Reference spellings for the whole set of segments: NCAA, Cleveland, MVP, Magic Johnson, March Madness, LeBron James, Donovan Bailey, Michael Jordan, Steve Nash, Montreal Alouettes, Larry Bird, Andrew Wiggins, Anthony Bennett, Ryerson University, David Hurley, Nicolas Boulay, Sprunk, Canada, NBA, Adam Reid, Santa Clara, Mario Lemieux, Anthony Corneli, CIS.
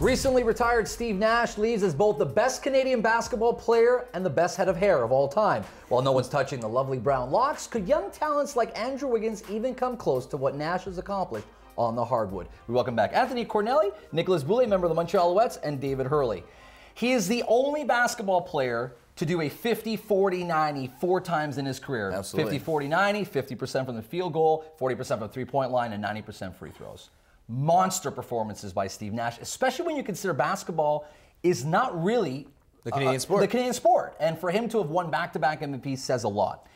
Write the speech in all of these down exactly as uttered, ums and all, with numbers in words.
Recently retired Steve Nash leaves as both the best Canadian basketball player and the best head of hair of all time. While no one's touching the lovely brown locks, could young talents like Andrew Wiggins even come close to what Nash has accomplished on the hardwood? We welcome back Anthony Corneli, Nicolas Boulay, member of the Montreal Alouettes, and David Hurley. He is the only basketball player to do a fifty forty ninety four times in his career. Absolutely. fifty forty ninety, fifty percent from the field goal, forty percent from three-point line, and ninety percent free throws. Monster performances by Steve Nash, especially when you consider basketball is not really the Canadian uh, sport. The Canadian sport. And for him to have won back-to-back M V P says a lot.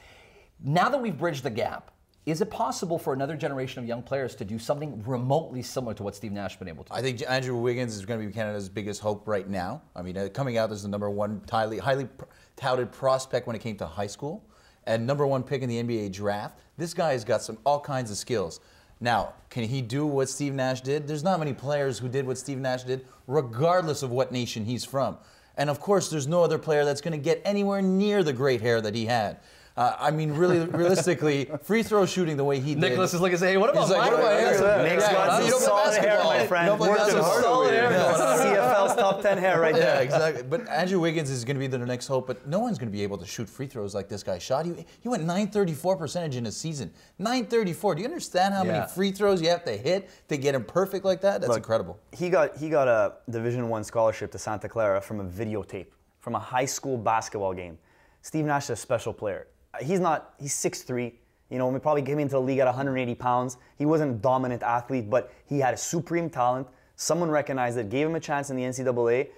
Now that we've bridged the gap, is it possible for another generation of young players to do something remotely similar to what Steve Nash has been able to do? I think Andrew Wiggins is going to be Canada's biggest hope right now. I mean, uh, coming out as the number one highly, highly touted prospect when it came to high school and number one pick in the N B A draft. This guy has got some all kinds of skills. Now, can he do what Steve Nash did? There's not many players who did what Steve Nash did, regardless of what nation he's from. And of course, there's no other player that's going to get anywhere near the great hair that he had. Uh, I mean, really, realistically, free throw shooting the way he did. Nicolas is like, hey, what about my hair? Nick's got some solid hair, my friend. Worked hard over here. C F L's top ten hair right there. Yeah, exactly. But Andrew Wiggins is going to be the next hope, but no one's going to be able to shoot free throws like this guy shot. He, he went nine thirty-four percentage in a season. nine thirty-four. Do you understand how yeah. many free throws you have to hit to get him perfect like that? That's Look, incredible. He got, he got a Division one scholarship to Santa Clara from a videotape, from a high school basketball game. Steve Nash is a special player. He's not, he's six three, you know, we probably came into the league at one hundred eighty pounds. He wasn't a dominant athlete, but he had a supreme talent. Someone recognized it, gave him a chance in the N C double A.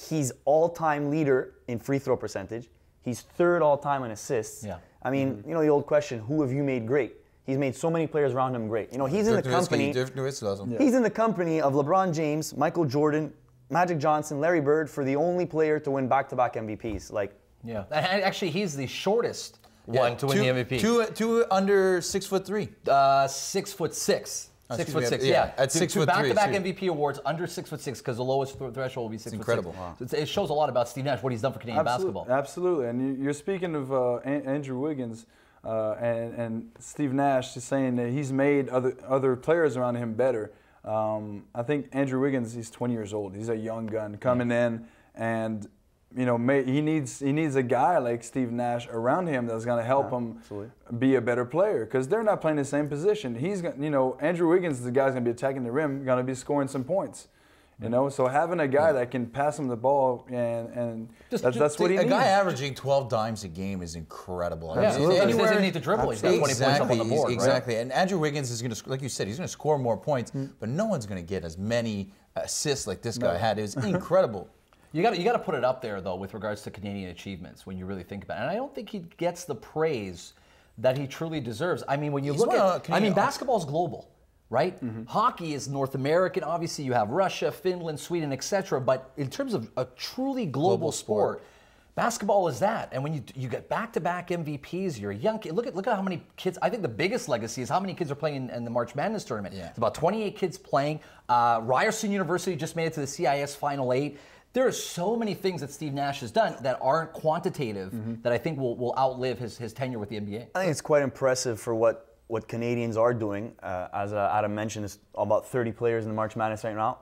He's all-time leader in free throw percentage. He's third all-time in assists. Yeah. I mean, mm-hmm. you know, the old question, who have you made great? He's made so many players around him great. You know, he's in the company, he's in the company of LeBron James, Michael Jordan, Magic Johnson, Larry Bird for the only player to win back-to-back M V Ps. Like, yeah, actually, he's the shortest yeah. one to win two, the M V P. Two, two under six foot three. Uh, six foot six. Oh, six foot me, six. Yeah, yeah. At two, six two foot back three. Back-to-back M V P awards under six foot six because the lowest th threshold will be six it's foot incredible, six. Incredible. Huh? So it shows a lot about Steve Nash, what he's done for Canadian Absolute, basketball. Absolutely, and you're speaking of uh, Andrew Wiggins uh, and, and Steve Nash is saying that he's made other other players around him better. Um, I think Andrew Wiggins, he's twenty years old. He's a young gun coming yeah. in and. You know, he needs he needs a guy like Steve Nash around him that's going to help yeah, him absolutely. be a better player because they're not playing the same position. He's gonna, you know, Andrew Wiggins is the guy's going to be attacking the rim, going to be scoring some points. You know, so having a guy yeah. that can pass him the ball and and just, that's, just, that's what he a needs. A guy averaging twelve dimes a game is incredible. Yeah, I mean, absolutely. Anywhere, he doesn't need to dribble. He's got exactly, twenty points up on the board. Exactly. Right? And Andrew Wiggins is going to, like you said, he's going to score more points, mm. but no one's going to get as many assists like this guy no. had. It was incredible. You got you got to put it up there though with regards to Canadian achievements when you really think about it. And I don't think he gets the praise that he truly deserves. I mean, when you He's look at Canadian I mean, basketball's global, right? Mm-hmm. Hockey is North American. Obviously, you have Russia, Finland, Sweden, et cetera. But in terms of a truly global, global sport, sport, basketball is that. And when you you get back-to-back M V Ps, you're a young kid. Look at look at how many kids. I think the biggest legacy is how many kids are playing in, in the March Madness tournament. Yeah. It's about twenty-eight kids playing. Uh, Ryerson University just made it to the C I S Final Eight. There are so many things that Steve Nash has done that aren't quantitative mm-hmm. that I think will, will outlive his, his tenure with the N B A. I think it's quite impressive for what, what Canadians are doing. Uh, as uh, Adam mentioned, it's about thirty players in the March Madness right now.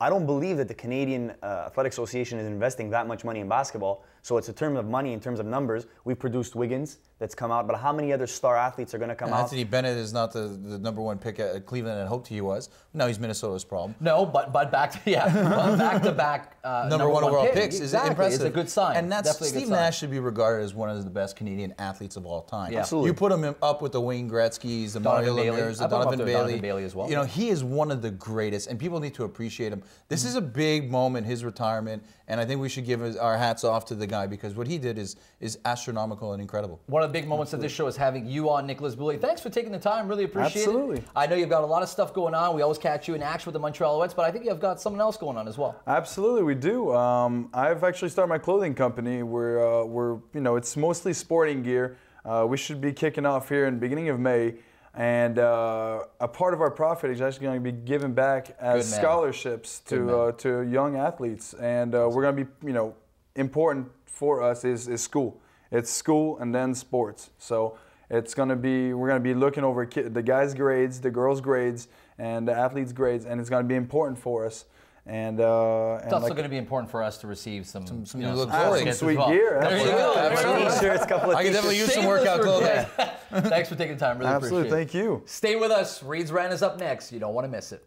I don't believe that the Canadian uh, Athletic Association is investing that much money in basketball. So it's a term of money in terms of numbers. We've produced Wiggins that's come out, but how many other star athletes are going to come and out? Anthony Bennett is not the, the number one pick at Cleveland and hoped he was. No, he's Minnesota's problem. No, but but back to yeah, but back to back uh, number, number one, one overall pick. picks exactly. is impressive. It's a good sign. And that's Definitely Steve Nash should be regarded as one of the best Canadian athletes of all time. Yeah. Absolutely. You put him up with the Wayne Gretzky's, the Mario Lemieux, the Donovan Bailey. Donovan Bailey as well. You know, he is one of the greatest, and people need to appreciate him. This mm-hmm. is a big moment, his retirement, and I think we should give our hats off to the guy because what he did is is astronomical and incredible. One of the big moments Absolutely. of this show is having you on, Nicolas Boulay. Thanks for taking the time. Really appreciate Absolutely. it. I know you've got a lot of stuff going on. We always catch you in action with the Montreal Alouettes, but I think you've got something else going on as well. Absolutely, we do. Um, I've actually started my clothing company. We're, uh, we're you know, it's mostly sporting gear. Uh, we should be kicking off here in the beginning of May. And uh, a part of our profit is actually going to be given back as scholarships to uh, to young athletes. And uh, we're going to be, you know, important for us is, is school. It's school and then sports. So it's going to be, we're going to be looking over kid, the guys' grades, the girls' grades, and the athletes' grades. And it's going to be important for us. And, uh, and it's also like, going to be important for us to receive some, some, some you know, some sweet well. gear. There you go. T-shirts, a couple of t-shirts. I can definitely use Stay some workout clothing. Yeah. Thanks for taking the time. Really Absolutely. appreciate it. Absolutely. Thank you. Stay with us. Reed's Rant is up next. You don't want to miss it.